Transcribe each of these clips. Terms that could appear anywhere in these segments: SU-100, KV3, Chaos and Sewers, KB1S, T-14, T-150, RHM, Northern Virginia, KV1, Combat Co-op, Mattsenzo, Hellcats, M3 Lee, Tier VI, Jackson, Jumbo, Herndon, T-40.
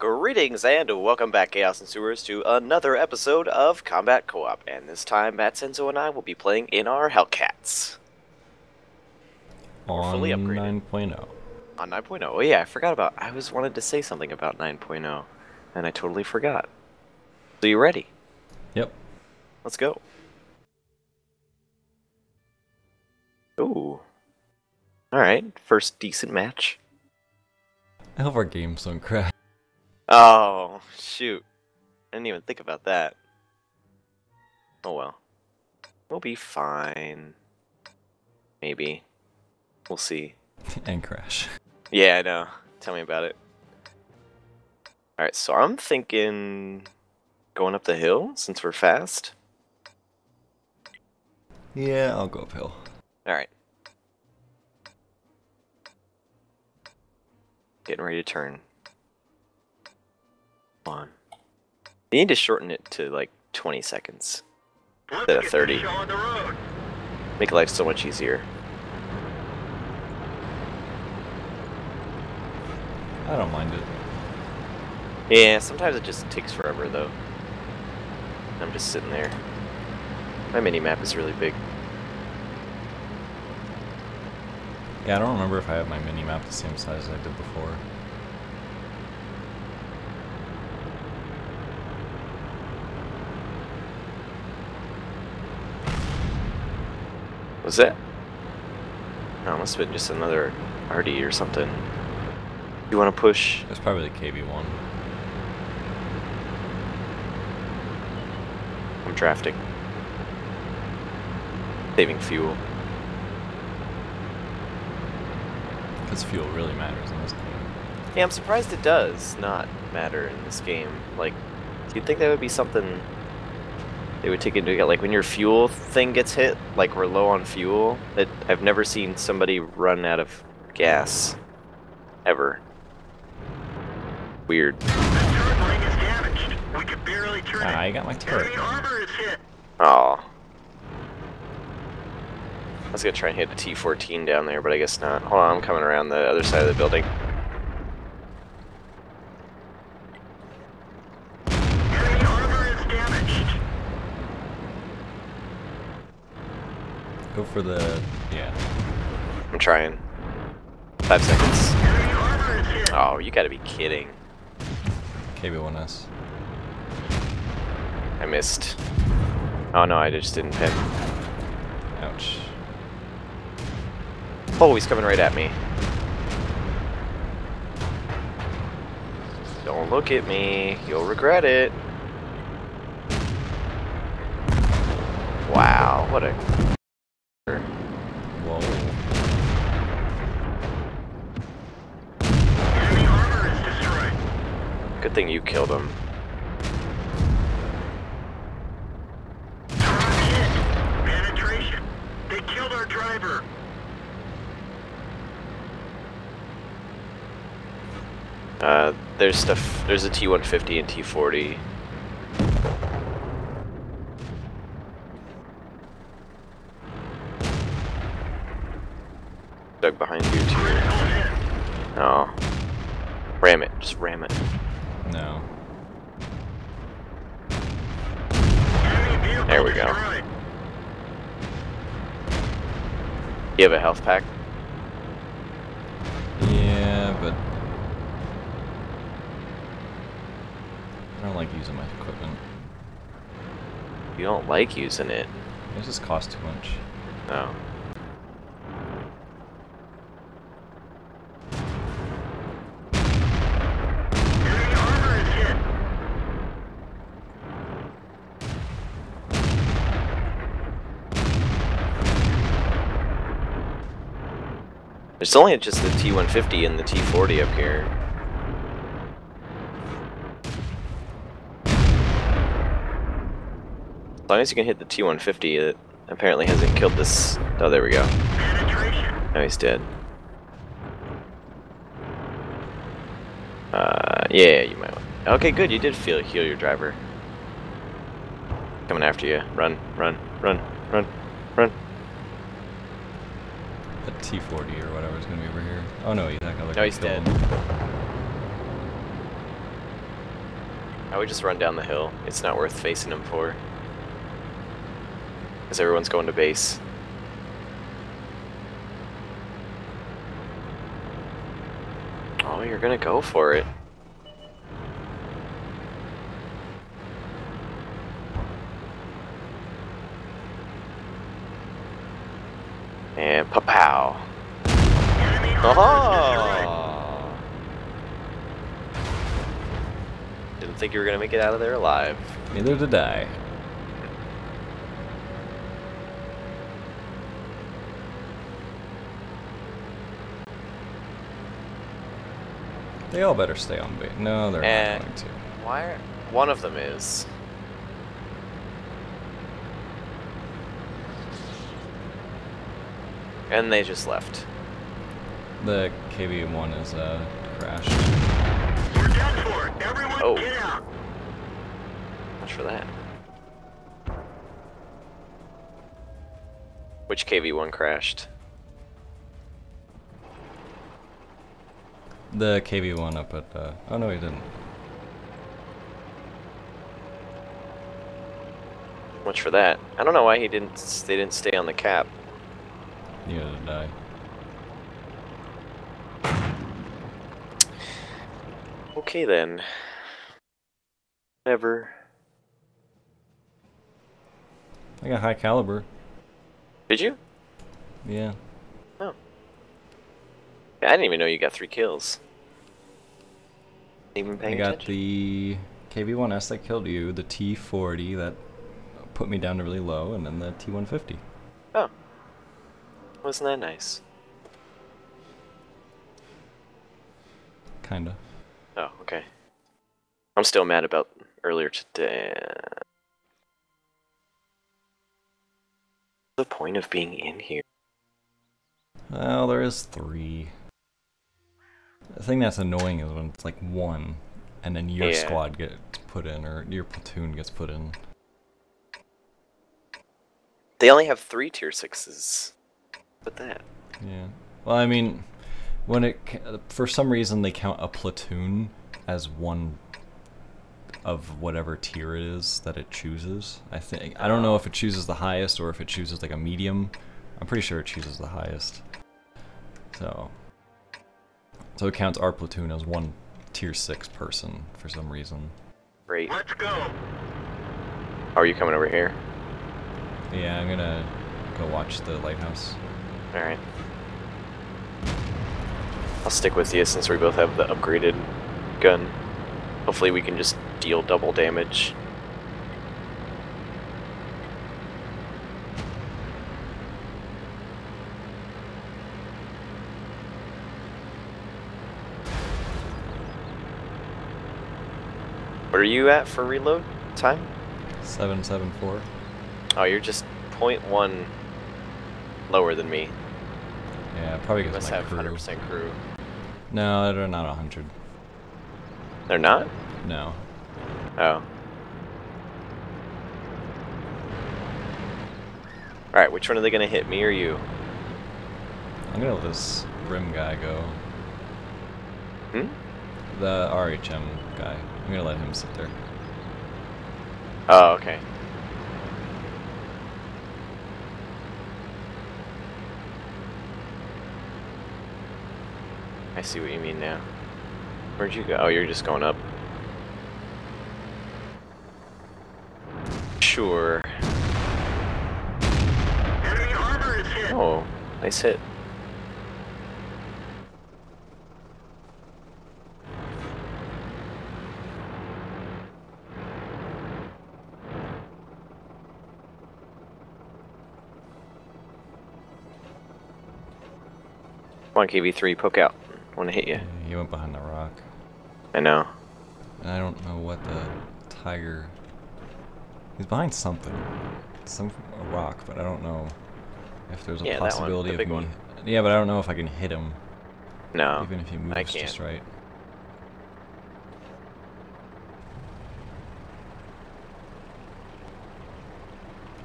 Greetings and welcome back, Chaos and Sewers, to another episode of Combat Co-op, and this time Mattsenzo and I will be playing in our Hellcats. On 9.0. On 9.0, oh yeah, I forgot about, I always wanted to say something about 9.0, and I totally forgot. So you ready? Yep. Let's go. Ooh. Alright, first decent match. I hope our games don't crash. Oh, shoot. I didn't even think about that. Oh well. We'll be fine. Maybe. We'll see. And crash. Yeah, I know. Tell me about it. Alright, so I'm thinking going up the hill since we're fast. Yeah, I'll go uphill. Alright. Getting ready to turn. Come on. You need to shorten it to like 20 seconds instead of 30. Make life so much easier. I don't mind it. Yeah, sometimes it just takes forever though. I'm just sitting there. My mini map is really big. Yeah, I don't remember if I have my mini map the same size as I did before. Was that? No, it must have been just another RD or something. You want to push? That's probably the KB1. I'm drafting. Saving fuel. Because fuel really matters in this game. Yeah, I'm surprised it does not matter in this game. Like, you'd think that would be something they would take into account. Like, when your fuel thing gets hit, like we're low on fuel, I've never seen somebody run out of gas. Ever. Weird. The turret ring is damaged. We could barely turn it. I got my turret. Enemy armor is hit. Aw. I was gonna try and hit a T-14 down there, but I guess not. Hold on, I'm coming around the other side of the building. Enemy armor is damaged. Go for the... yeah. I'm trying. 5 seconds. Enemy armor is hit. Oh, you gotta be kidding. KB1S. I missed. Oh no, I just didn't hit. Ouch. Oh, he's coming right at me. Don't look at me. You'll regret it. Wow, what a... Whoa. Enemy armor is destroyed. Good thing you killed him. Penetration. They killed our driver. There's stuff, there's a T-150 and T-40. Dug behind you too. No. Ram it, just ram it. No. There we go. You have a health pack? Yeah, but... I don't like using my equipment. You don't like using it? It just costs too much. Oh. Enemy armor is hit. It's only just the T-150 and the T-40 up here. As long as you can hit the T-150, it apparently hasn't killed this... Oh, there we go. Now he's dead. Yeah, you might want... Okay, good, you did heal your driver. Coming after you. Run, run, run, run, run. The T-40 or whatever is going to be over here. Oh, no, he's not going to look at him. No, he's dead. I would just run down the hill. It's not worth facing him for. Because everyone's going to base. Oh, you're gonna go for it. And pa-pow. Oh! Didn't think you were gonna make it out of there alive. Neither did I. They all better stay on bait. No, they're not going to. Why are, one of them is. And they just left. The KB1 is crashed. We're done for. Everyone get out. Watch for that. Which KV1 crashed? The KB1 up at oh no, he didn't. Watch for that. I don't know why he didn't. They didn't stay on the cap. Neither did I. Okay then. Never. I got high caliber. Did you? Yeah. Oh. I didn't even know you got 3 kills. Even paying attention? I got the KV1S that killed you, the T40 that put me down to really low, and then the T150. Oh. Wasn't that nice? Kinda. Oh, okay. I'm still mad about earlier today. The point of being in here. Well, there is 3. The thing that's annoying is when it's like 1, and then your squad gets put in, or your platoon gets put in. They only have 3 tier 6s. But that. Yeah. Well, I mean, when it for some reason they count a platoon as one of whatever tier it is that it chooses. I think I don't know if it chooses the highest or if it chooses like a medium. I'm pretty sure it chooses the highest. So it counts our platoon as one tier 6 person for some reason. Great. Let's go. Are you coming over here? Yeah, I'm gonna go watch the lighthouse. Alright. I'll stick with you since we both have the upgraded gun. Hopefully we can just deal double damage. What are you at for reload time? 774. Oh, you're just 0.1 lower than me. Yeah, probably because my crew. Must have 100% crew. No, they're not 100. They're not? No. Oh. Alright, which one are they going to hit, me or you? I'm going to let this rim guy go. Hmm? The RHM guy. I'm going to let him sit there. Oh, okay. I see what you mean now. Where'd you go? Oh, you're just going up. Sure. Enemy armor is hit. Oh, nice hit. Come on, KV3, poke out. I want to hit you. You went behind the rock. I know. And I don't know what the tiger. He's behind something. A rock, but I don't know if there's a possibility of me. Yeah, but I don't know if I can hit him. No. Even if he moves just right.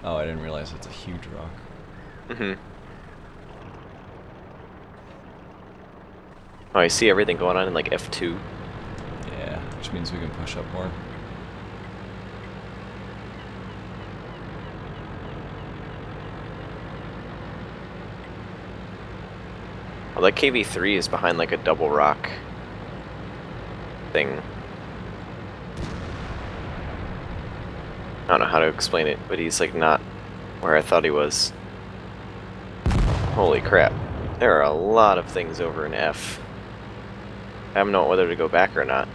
Oh, I didn't realize it's a huge rock. Mm-hmm. Oh, I see everything going on in like F2. Yeah, which means we can push up more. Well, that KV3 is behind like a double rock thing. I don't know how to explain it, but he's like not where I thought he was. Holy crap. There are a lot of things over in F. I don't know whether to go back or not.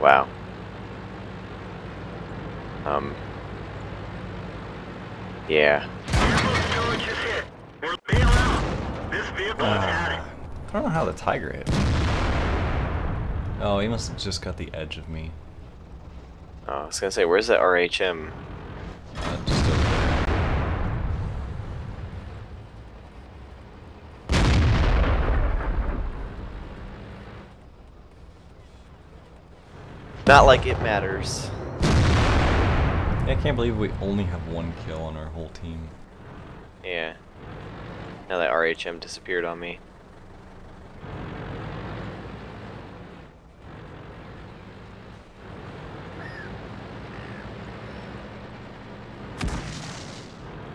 Wow. Yeah. I don't know how the tiger hit me. Oh, he must have just got the edge of me. Oh, I was gonna say, where's that RHM? Just over there. Not like it matters. I can't believe we only have one kill on our whole team. Yeah. Now that RHM disappeared on me.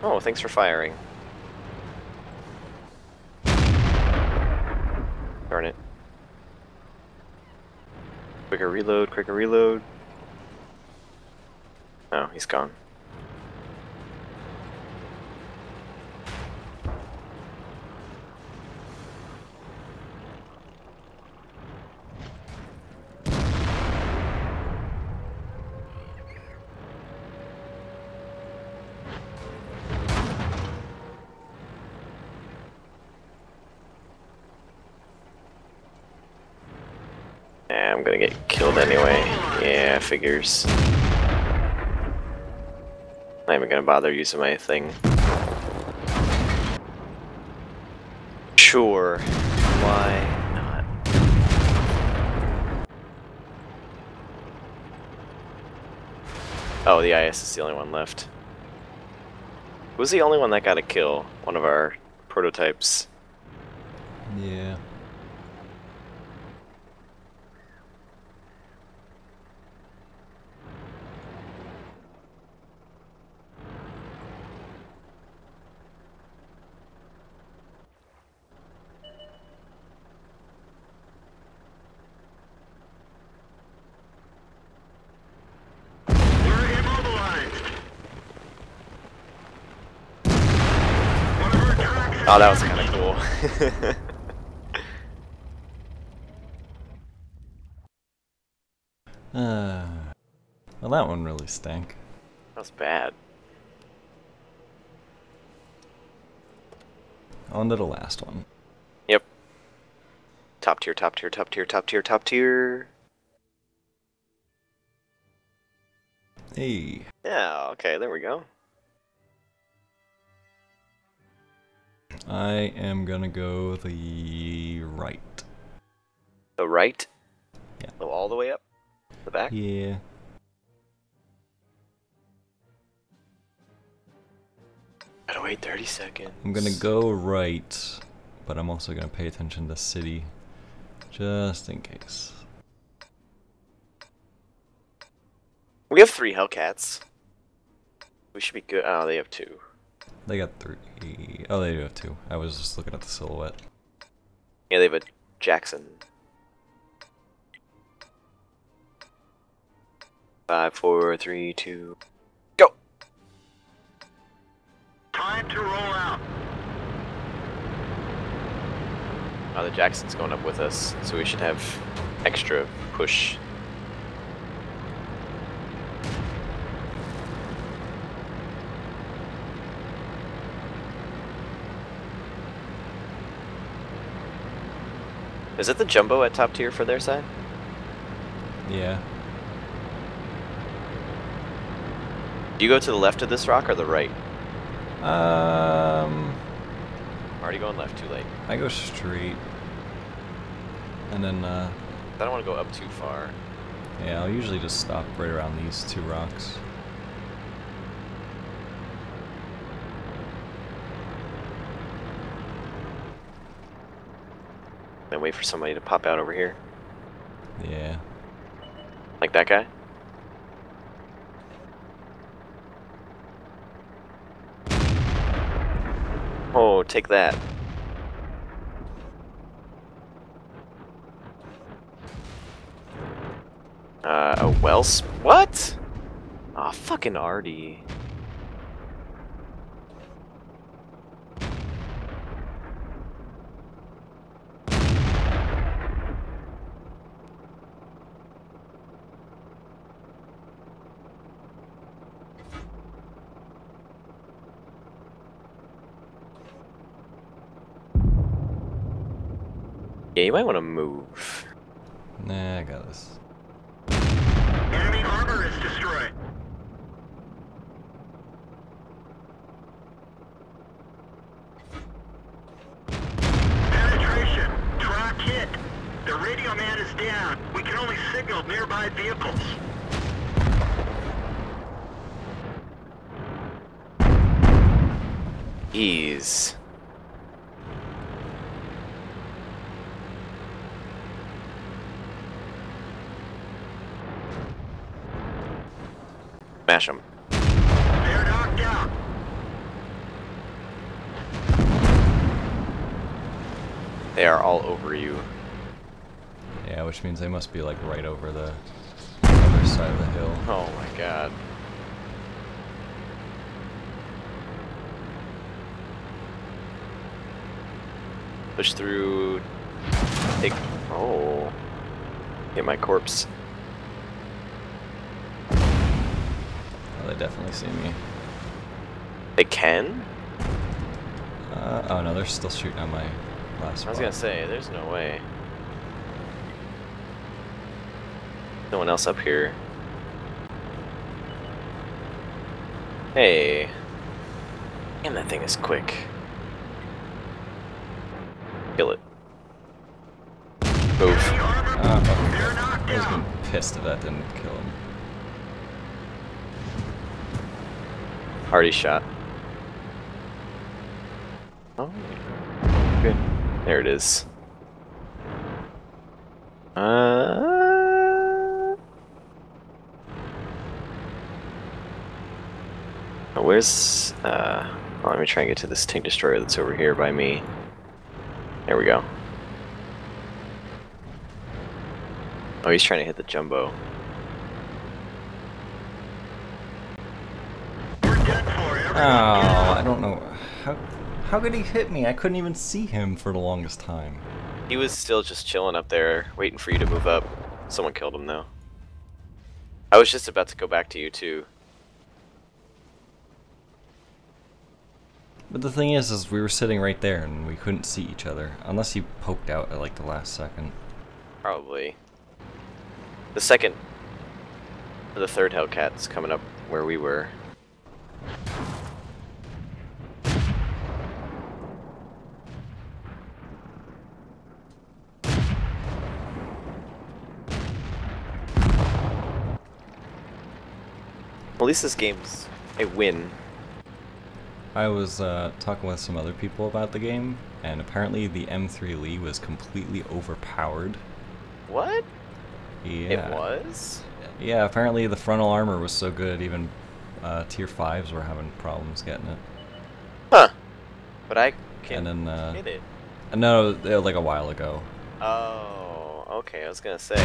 Oh, thanks for firing. Darn it. Quicker reload, quicker reload. Oh, he's gone. I'm gonna get killed anyway. Yeah, figures. I'm not even gonna bother using my thing. Sure. Why not? Oh, the IS is the only one left. Who's the only one that got a kill? One of our prototypes. Yeah. Oh, that was kind of cool. Well, that one really stank. That was bad. On to the last one. Yep. Top tier, top tier, top tier, top tier, top tier. Hey. Yeah, okay, there we go. I am gonna go the right. The right? Yeah. So all the way up? The back? Yeah. Gotta wait 30 seconds. I'm gonna go right, but I'm also gonna pay attention to city, just in case. We have 3 Hellcats. We should be good. Oh, they have 2. They got 3. Oh, they do have 2. I was just looking at the silhouette. Yeah, they have a Jackson. 5, 4, 3, 2, go! Time to roll out. Oh, the Jackson's going up with us, so we should have extra push. Is it the Jumbo at top tier for their side? Yeah. Do you go to the left of this rock or the right? I'm already going left, too late. I go straight. And then, I don't want to go up too far. Yeah, I'll usually just stop right around these 2 rocks. And wait for somebody to pop out over here. Yeah. Like that guy? Oh, take that. What? Aw, oh, fucking Artie. Yeah, you might want to move. Nah, I got this. Enemy armor is destroyed. Penetration. Drop hit. The radio man is down. We can only signal nearby vehicles. Ease. Smash them. They're knocked out. They are all over you. Yeah, which means they must be like right over the other side of the hill. Oh my god. Push through. Take. Oh. Get my corpse. They definitely see me. They can? Oh no, they're still shooting on my last one. I was gonna say, there's no way. No one else up here. Hey. Damn, that thing is quick. Kill it. Oof. Oh, okay. I was getting pissed if that didn't kill him. Already shot. Oh, good. There it is. Where's? Well, let me try and get to this tank destroyer that's over here by me. There we go. Oh, he's trying to hit the jumbo. Oh, I don't know. How could he hit me? I couldn't even see him for the longest time. He was still just chilling up there, waiting for you to move up. Someone killed him, though. I was just about to go back to you, too. But the thing is we were sitting right there, and we couldn't see each other. Unless he poked out at, like, the last second. Probably. The second... The third Hellcat's coming up where we were. At least this game's a win. I was talking with some other people about the game, and apparently the M3 Lee was completely overpowered. What? Yeah. It was? Yeah, apparently the frontal armor was so good, even tier 5s were having problems getting it. Huh. But I can't get it. No, like a while ago. Oh, okay, I was gonna say.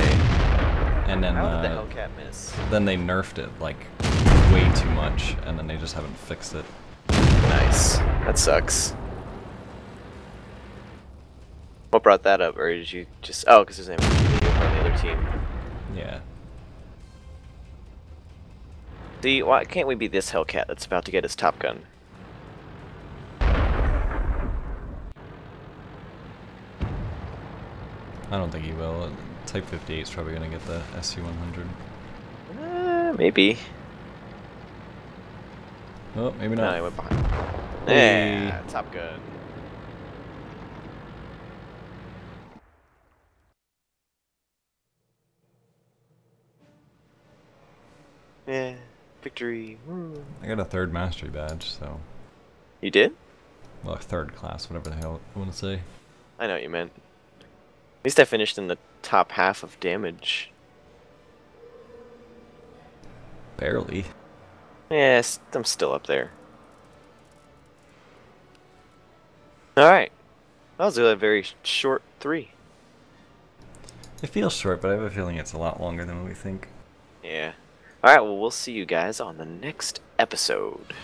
And then, how did the Hellcat miss? Then they nerfed it, like... way too much, and then they just haven't fixed it. Nice. That sucks. What brought that up, or did you just... Oh, because his name was on the other team. Yeah. See, why can't we be this Hellcat that's about to get his Top Gun? I don't think he will. Type 58 is probably going to get the SU-100. Maybe. Oh, maybe not. No, I went behind. Yeah, Top Gun. Yeah, victory. Woo. I got a third mastery badge, so. You did? Well, third class, whatever the hell I want to say. I know what you meant. At least I finished in the top half of damage. Barely. Yes, I'm still up there. Alright. That was a very short 3. It feels short, but I have a feeling it's a lot longer than we think. Yeah. Alright, well, we'll see you guys on the next episode.